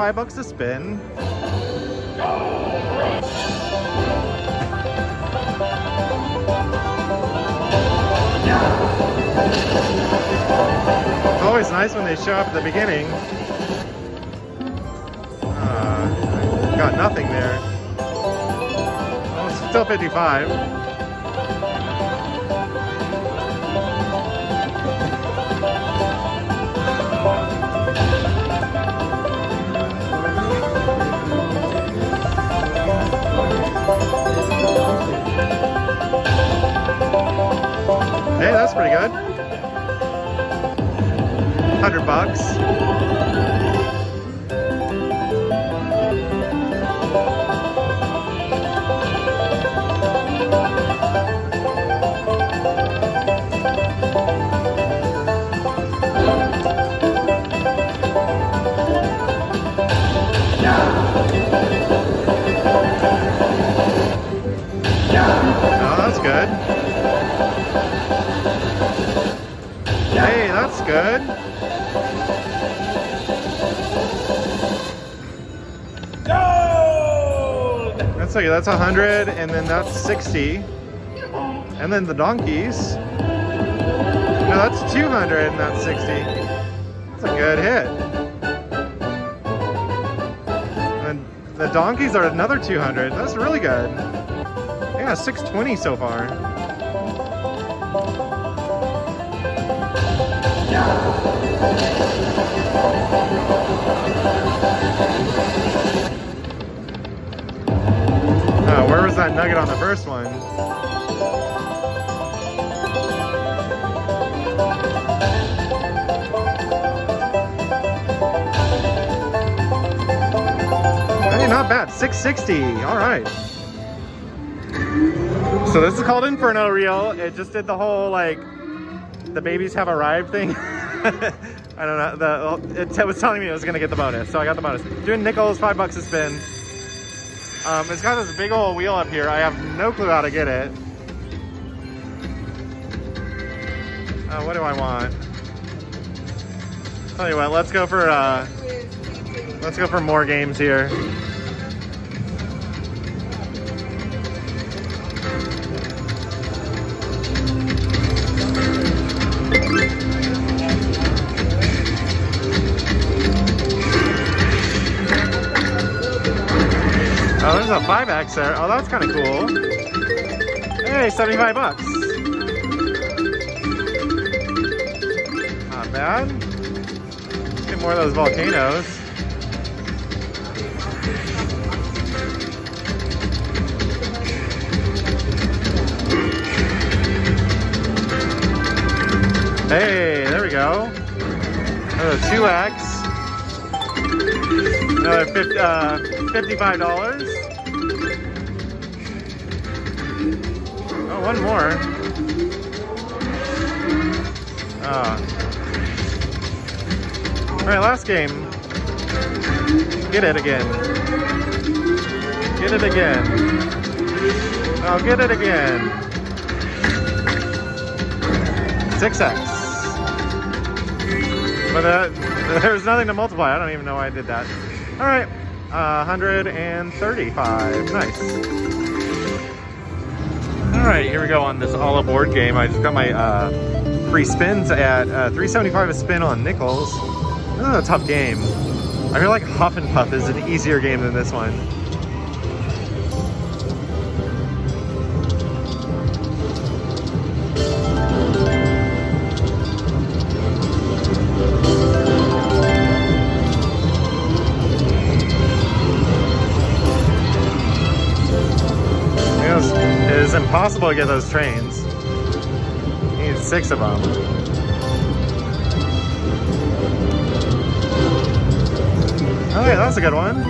$5 a spin. It's always nice when they show up at the beginning. I got nothing there. Oh, it's still 55. Hey, that's pretty good. $100. Oh, that's good. Hey, that's good. Gold! That's like, that's 100, and then that's 60. And then the donkeys. No, that's 200 and that's 60. That's a good hit. And the donkeys are another 200. That's really good. Yeah, 620 so far. Oh, where was that nugget on the first one? Hey, not bad. 660. All right. So this is called Inferno Reel. It just did the whole like the babies have arrived thing. I don't know, it was telling me it was gonna get the bonus, so I got the bonus. Doing nickels, $5 a spin. It's got this big old wheel up here. I have no clue how to get it. What do I want? Tell you what, let's go for more games here. Oh, there's a 5X there. Oh, that's kind of cool. Hey, $75. Not bad. Let's get more of those volcanoes. Hey, there we go. Another 2X. Another $55. Oh, one more. Oh. All right, last game. Get it again. Get it again. Oh, get it again. 6X. But there's nothing to multiply. I don't even know why I did that. All right. 135. Nice. Alright, here we go on this all aboard game. I just got my free spins at $3.75 a spin on nickels. This is a tough game. I feel like Huff and Puff is an easier game than this one. Impossible to get those trains. You need 6 of them. Oh yeah, that's a good one.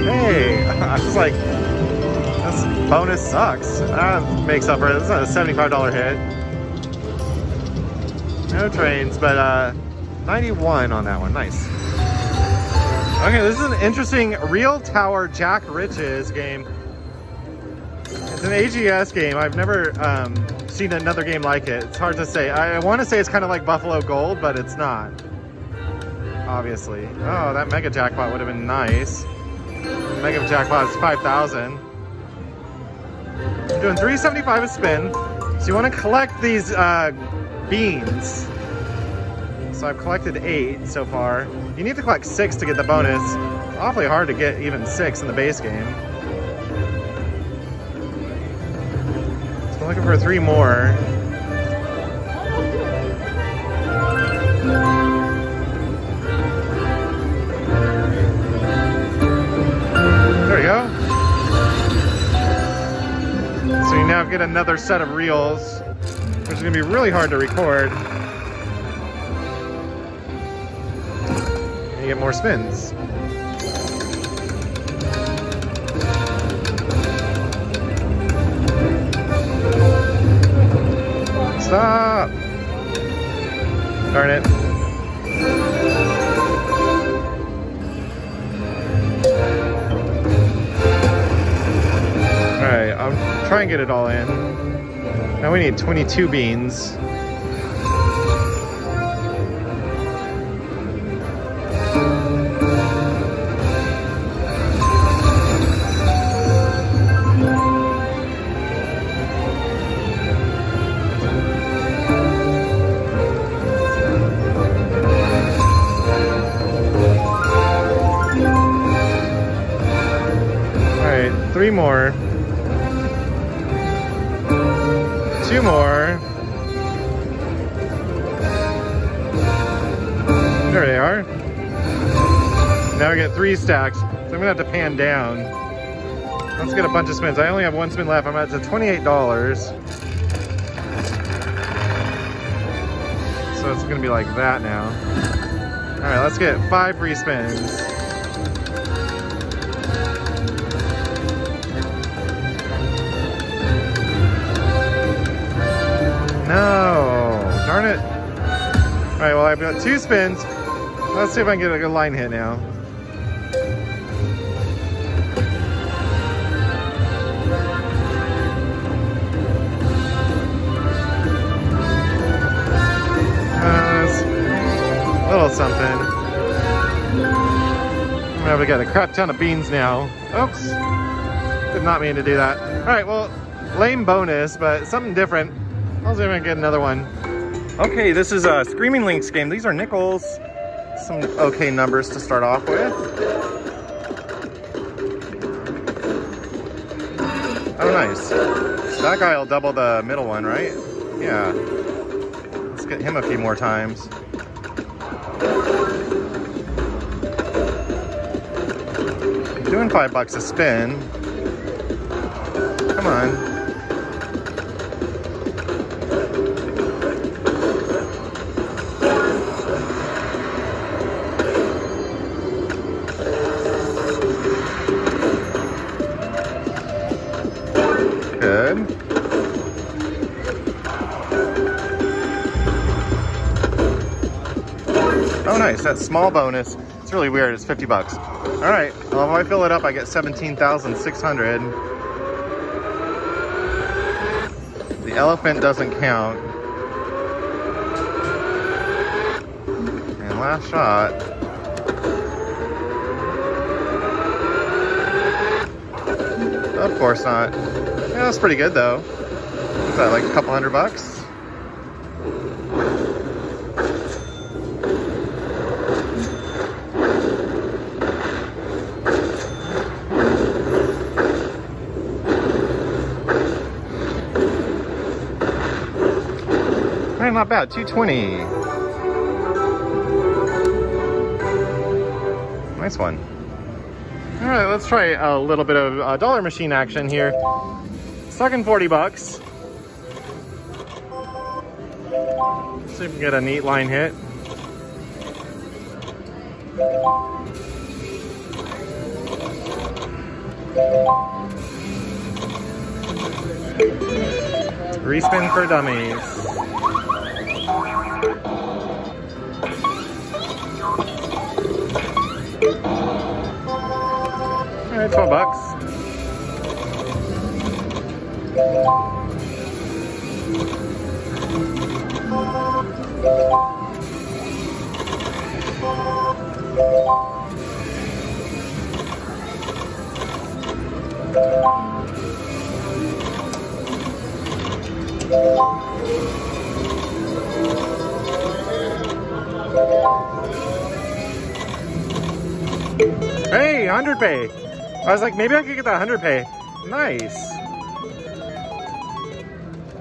Hey, I was like, this bonus sucks. That makes up for it. This is a $75 hit. No trains, but 91 on that one. Nice. Okay, this is an interesting Real Tower Jack Riches game. It's an AGS game. I've never seen another game like it. It's hard to say. I want to say it's kind of like Buffalo Gold, but it's not. obviously. Oh, that mega jackpot would have been nice. Mega jackpot is 5,000. Doing 375 a spin. So you want to collect these beans. So I've collected 8 so far. You need to collect 6 to get the bonus. It's awfully hard to get even 6 in the base game. So I'm looking for 3 more. There we go. So you now get another set of reels, which is going to be really hard to record. And you get more spins. Stop! Darn it. Alright, I'll try and get it all in. Now we need 22 beans. Three more. 2 more. There they are. Now we get 3 stacks. So I'm gonna have to pan down. Let's get a bunch of spins. I only have 1 spin left. I'm at $28. So it's gonna be like that now. All right, let's get 5 free spins. No, darn it. All right, well, I've got 2 spins. Let's see if I can get a good line hit now. A little something. I'm gonna get a crap ton of beans now. Oops, did not mean to do that. All right, well, lame bonus, but something different. I'll see if I can get another one. Okay, this is a Screaming Links game. These are nickels. Some okay numbers to start off with. Oh, nice. That guy will double the middle one, right? Yeah. Let's get him a few more times. I'm doing $5 a spin. Come on. That small bonus, it's really weird, it's $50. All right, well, if I fill it up, I get 17,600. The elephant doesn't count. And last shot. Of course not. Yeah, that's pretty good though. Is that like a couple $100? Not bad, 220. Nice one. All right, let's try a little bit of dollar machine action here. Stuck in $40. Let's see if we can get a neat line hit. Respin for dummies. All right, $12. Hey, 100 pay. I was like, maybe I could get that 100 pay. Nice.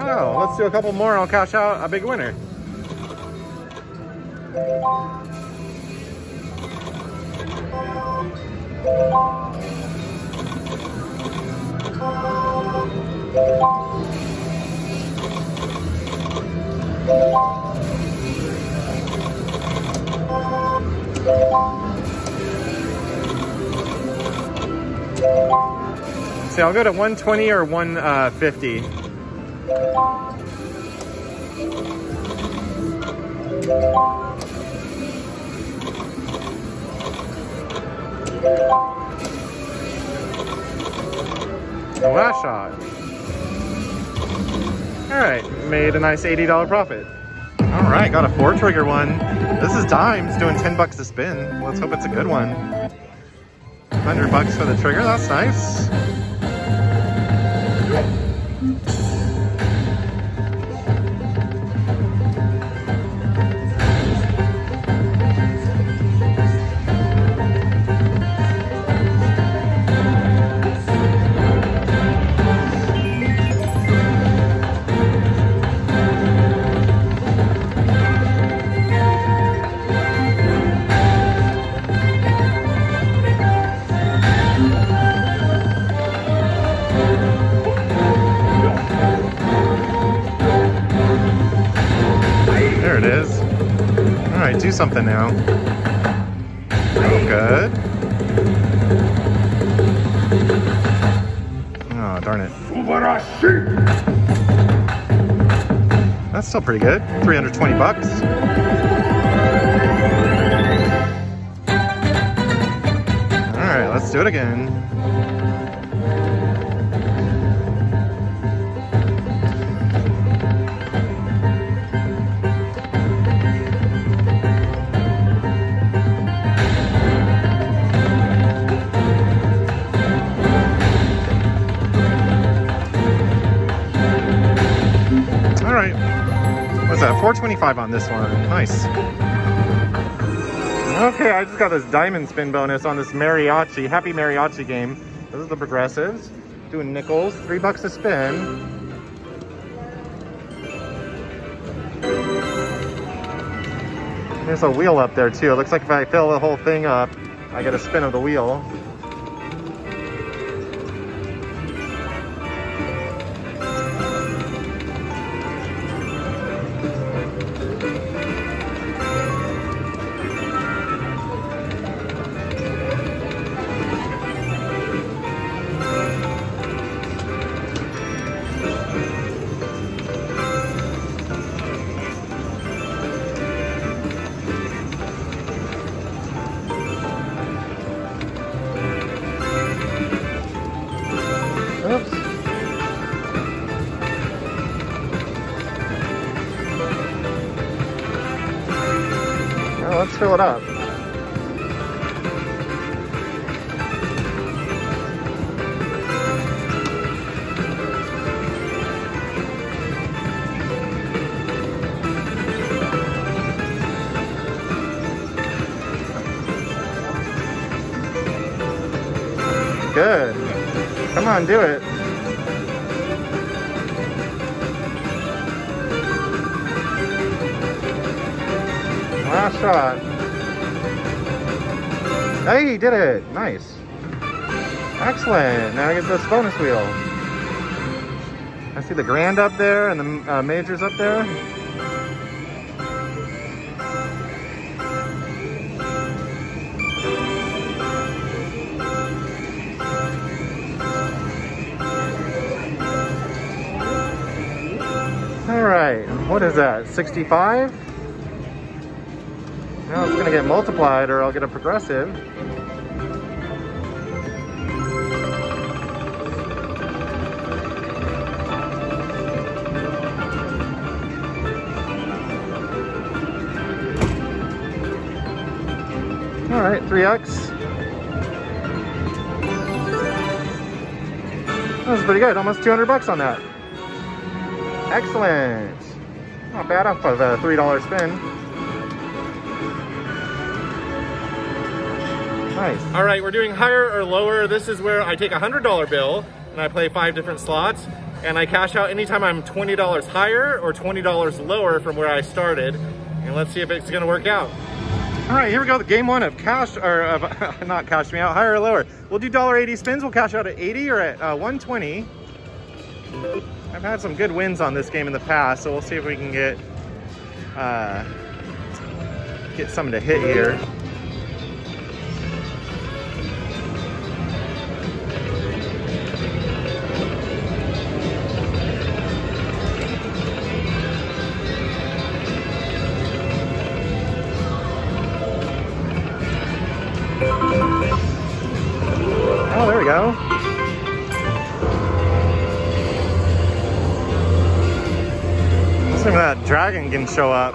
Oh, let's do a couple more and I'll cash out a big winner. See, I'll go to 120 or 150. The last shot. Alright, made a nice $80 profit. Alright, got a 4-trigger one. This is dimes, doing 10 bucks a spin. Let's hope it's a good one. 100 bucks for the trigger, that's nice. Do something now. Good. Oh, darn it. That's still pretty good. 320 bucks. Alright, let's do it again. What's that? 425 on this one. Nice. Okay, I just got this diamond spin bonus on this mariachi, Happy Mariachi game. This is the progressives. Doing nickels, 3 bucks a spin. There's a wheel up there too. It looks like if I fill the whole thing up, I get a spin of the wheel. Let's fill it up. Good. Come on, do it. Last shot. Hey, you did it. Nice. Excellent. Now I get this bonus wheel. I see the grand up there and the majors up there. All right. What is that? 65? Now it's gonna get multiplied or I'll get a progressive. All right, 3x. That was pretty good. Almost 200 bucks on that. Excellent. Not bad off of a $3 spin. Nice. All right, we're doing higher or lower. This is where I take a $100 bill and I play 5 different slots. And I cash out anytime I'm $20 higher or $20 lower from where I started. And let's see if it's gonna work out. All right, here we go. The game one of cash, or of not cash me out, higher or lower. We'll do $1.80 spins. We'll cash out at 80 or at 120. I've had some good wins on this game in the past, so we'll see if we can get something to hit here. Dragon can show up.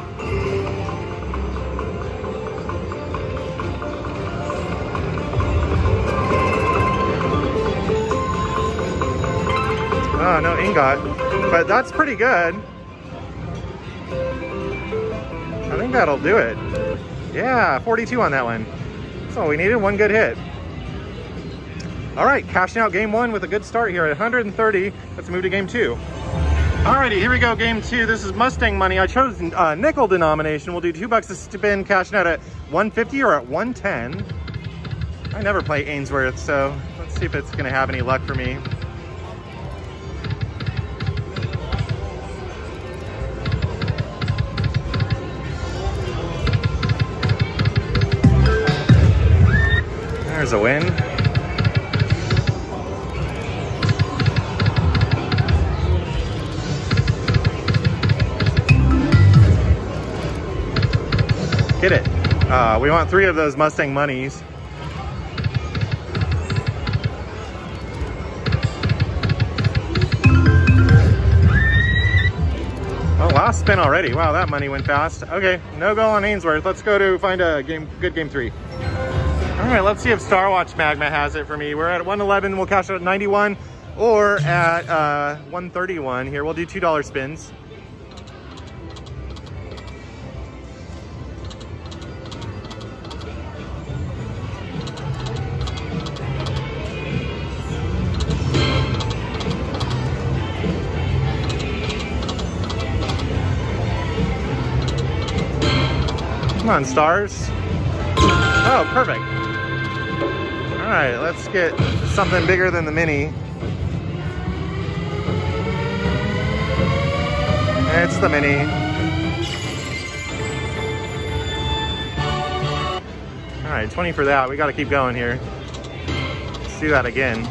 Oh, no ingot, but that's pretty good. I think that'll do it. Yeah, 42 on that one. That's all we needed, one good hit. All right, cashing out game one with a good start here at 130. Let's move to game two. Alrighty, here we go, game two. This is Mustang money. I chose nickel denomination. We'll do $2 a spin, cashing out at 150 or at 110. I never play Ainsworth, so let's see if it's gonna have any luck for me. There's a win. Get it. We want 3 of those Mustang monies. Oh, last spin already. Wow, that money went fast. Okay, no goal on Ainsworth. Let's go to find a game, good game 3. All right, let's see if Starwatch Magma has it for me. We're at 111. We'll cash out at 91 or at 131 here. We'll do $2 spins. Come on, stars. Oh, perfect. All right, let's get something bigger than the mini. It's the mini. All right, 20 for that. We got to keep going here. Let's do that again.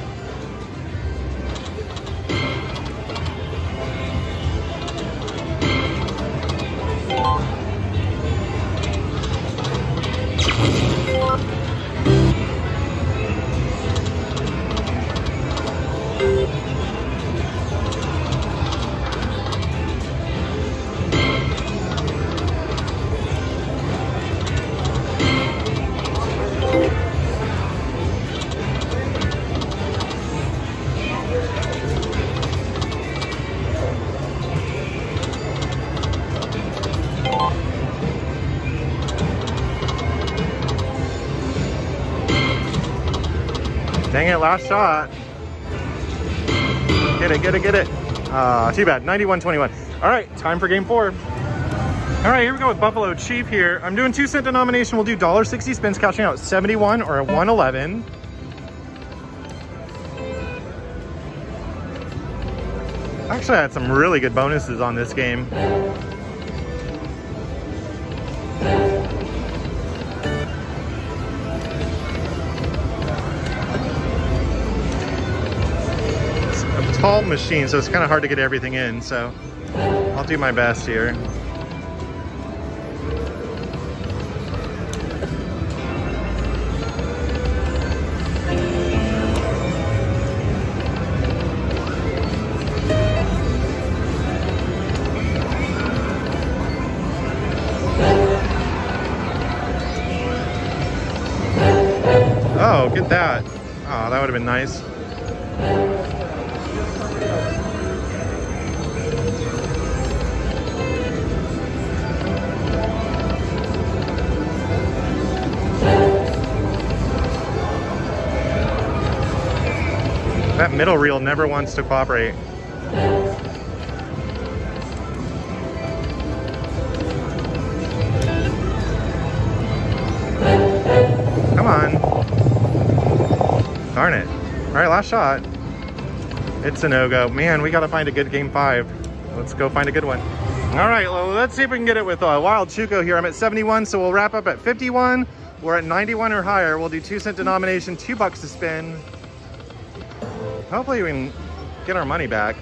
Dang it, last shot. Get it, get it, get it. Too bad, 91-21. All right, time for game 4. All right, here we go with Buffalo Chief here. I'm doing 2 cent denomination. We'll do $1.60 spins, cashing out 71 or 111. Actually, I had some really good bonuses on this game. Tall machine, so it's kind of hard to get everything in, so I'll do my best here. Oh, get that. Oh, that would have been nice. That middle reel never wants to cooperate. Come on. Darn it. All right, last shot. It's a no-go. Man, we gotta find a good game five. Let's go find a good one. All right, well, let's see if we can get it with wild Chuko here. I'm at 71, so we'll wrap up at 51. We're at 91 or higher. We'll do 2 cent denomination, $2 to spin. Hopefully we can get our money back.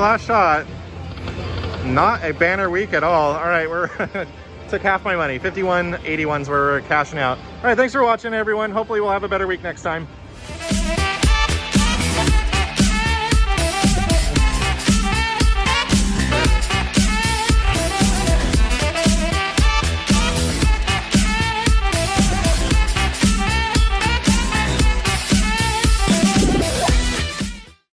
Last shot. Not a banner week at all. All right, we're took half my money. 51.81s where we're cashing out. All right, thanks for watching, everyone. Hopefully we'll have a better week next time.